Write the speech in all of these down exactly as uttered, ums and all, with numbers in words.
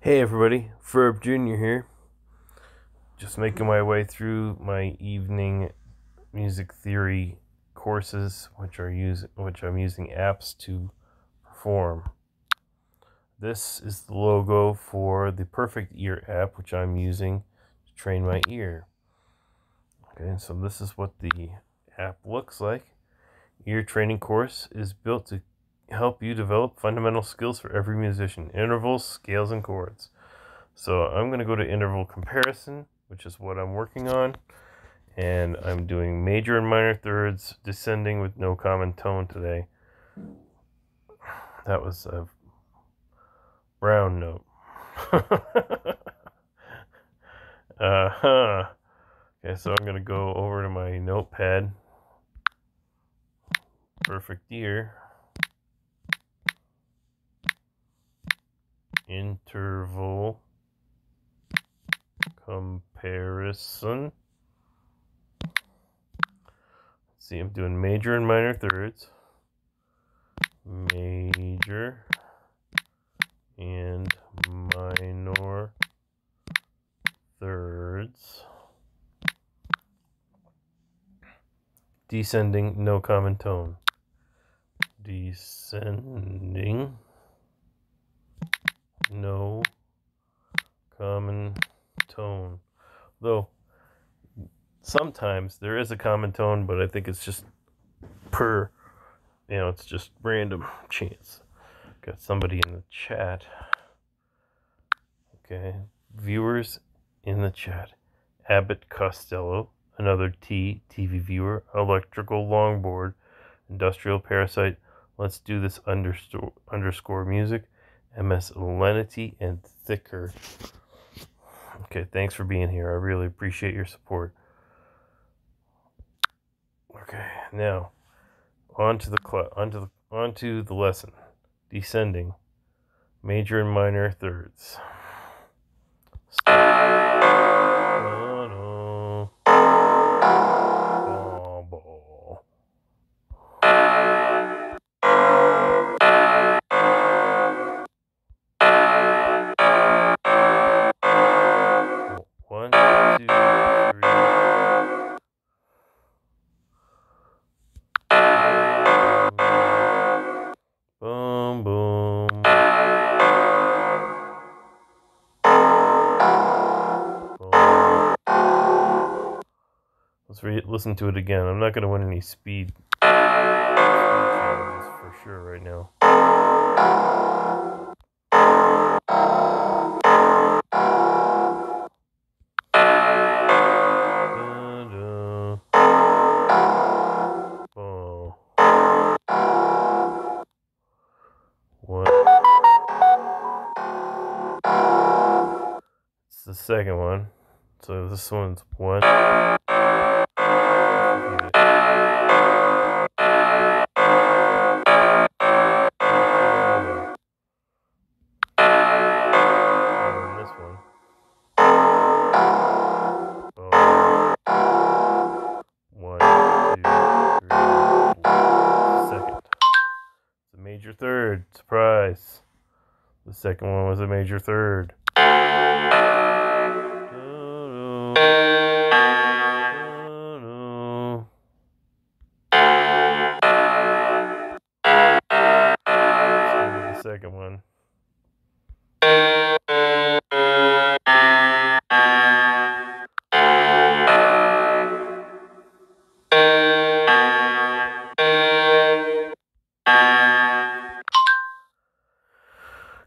Hey everybody, FURBjr here. Just making my way through my evening music theory courses, which are use which I'm using apps to perform. This is the logo for the Perfect Ear app, which I'm using to train my ear. Okay, so this is what the app looks like. Ear training course is built to help you develop fundamental skills for every musician: intervals, scales, and chords. So I'm going to go to interval comparison, which is what I'm working on, and I'm doing major and minor thirds, descending with no common tone today. That was a brown note. uh-huh. Okay, so I'm going to go over to my notepad, Perfect Ear, interval comparison. Let's see, I'm doing major and minor thirds, major and minor thirds, descending, no common tone, descending, no common tone. Though sometimes there is a common tone, but I think it's just per, you know, it's just random chance. Got somebody in the chat. Okay, viewers in the chat: Abbott Costello, Another T, T V Viewer, Electrical Longboard, Industrial Parasite, Let's Do This underscore underscore music, M S Lenity, and Thicker. Okay, thanks for being here. I really appreciate your support. Okay, now on to the onto the onto the lesson. Descending, major and minor thirds. Let's listen to it again. I'm not going to win any speed for sure right now. One. It's the second one. So this one's one. Major third, surprise. The second one was a major third. The second one.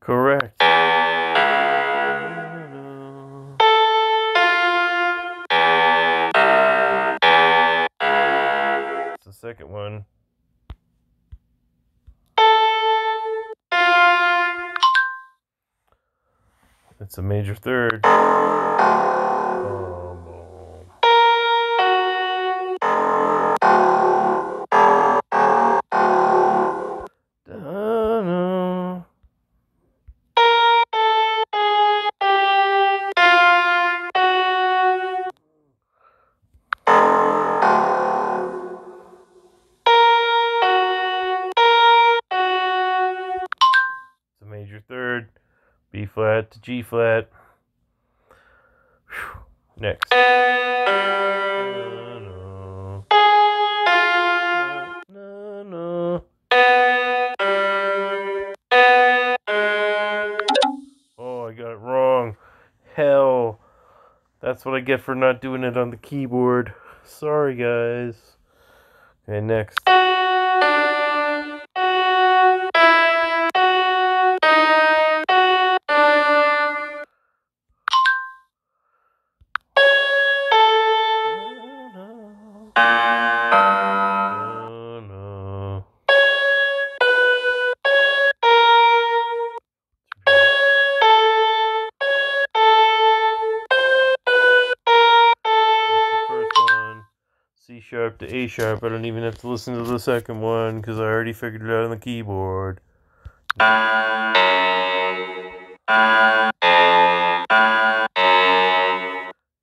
Correct. It's the second one. It's a major third. Oh, B flat to G flat. Whew. Next. Na, na. Na, na. Oh, I got it wrong. Hell. That's what I get for not doing it on the keyboard. Sorry, guys. Okay, next. Sharp to A sharp. I don't even have to listen to the second one because I already figured it out on the keyboard.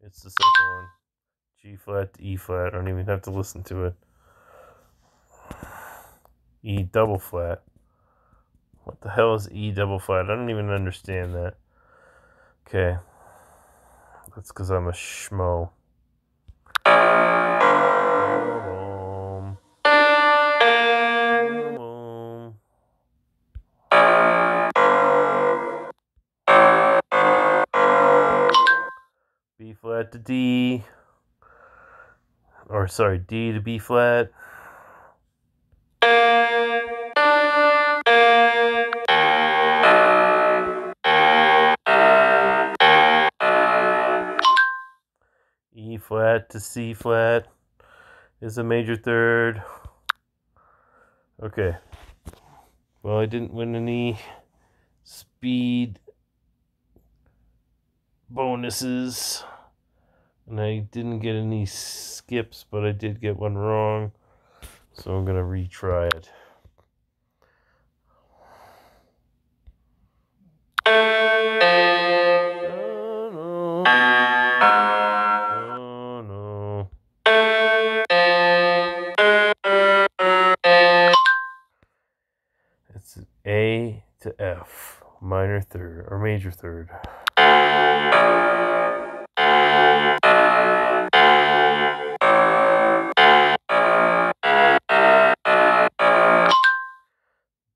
It's the second one. G flat to E flat. I don't even have to listen to it. E double flat. What the hell is E double flat? I don't even understand that. Okay. That's because I'm a schmo. B flat to D, or sorry, D to B flat. E flat to C flat is a major third. Okay. Well, I didn't win any speed bonuses, and I didn't get any skips, but I did get one wrong, so I'm gonna retry it. Oh, no. Oh, no. It's an A to F, minor third or major third.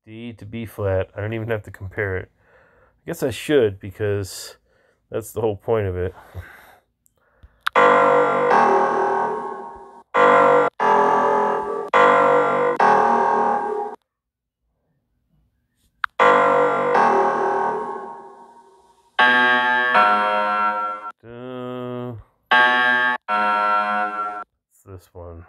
D to B flat. I don't even have to compare it. I guess I should, because that's the whole point of it. This one.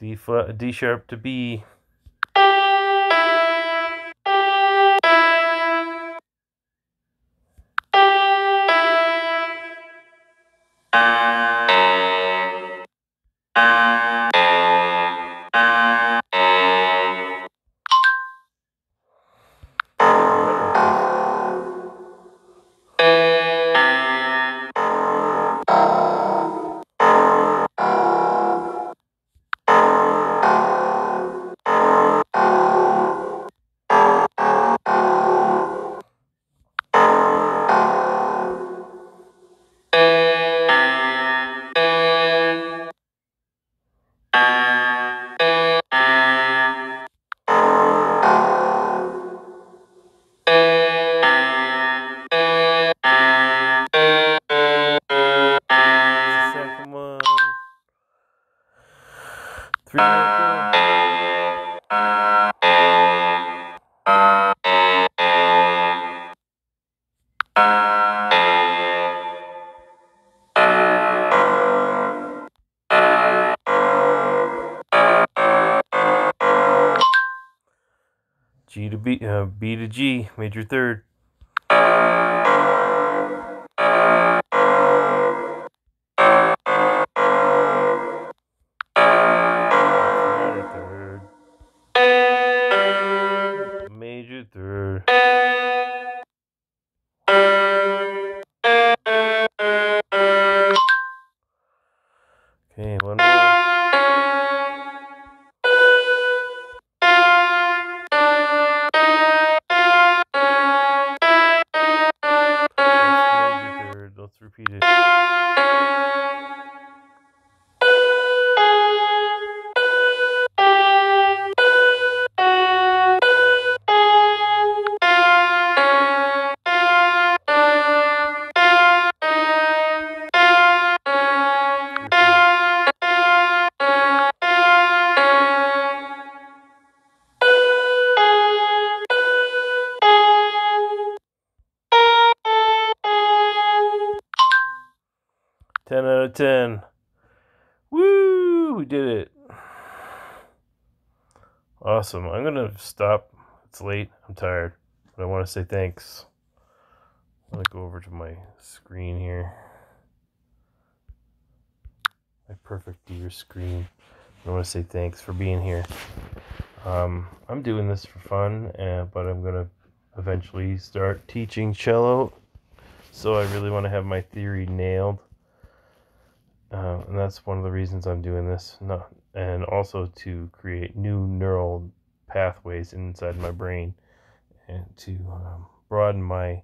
D flat, D sharp to B. Three minutes ago. G to B, uh, B to G, major third. Major third. Okay, one more. Repeat it. ten out of ten. Woo! We did it. Awesome. I'm going to stop. It's late. I'm tired. But I want to say thanks. I'm going to go over to my screen here. My Perfect Ear screen. I want to say thanks for being here. Um, I'm doing this for fun, uh, but I'm going to eventually start teaching cello. So I really want to have my theory nailed. Uh, and that's one of the reasons I'm doing this, not, and also to create new neural pathways inside my brain, and to um, broaden my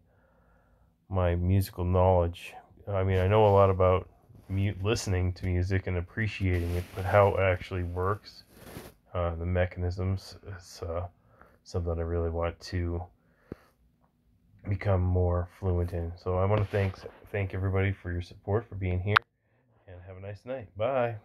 my musical knowledge. I mean, I know a lot about mute listening to music and appreciating it, but how it actually works, uh, the mechanisms, is uh, something I really want to become more fluent in. So I want to thank thank everybody for your support, for being here. Have a nice night. Bye.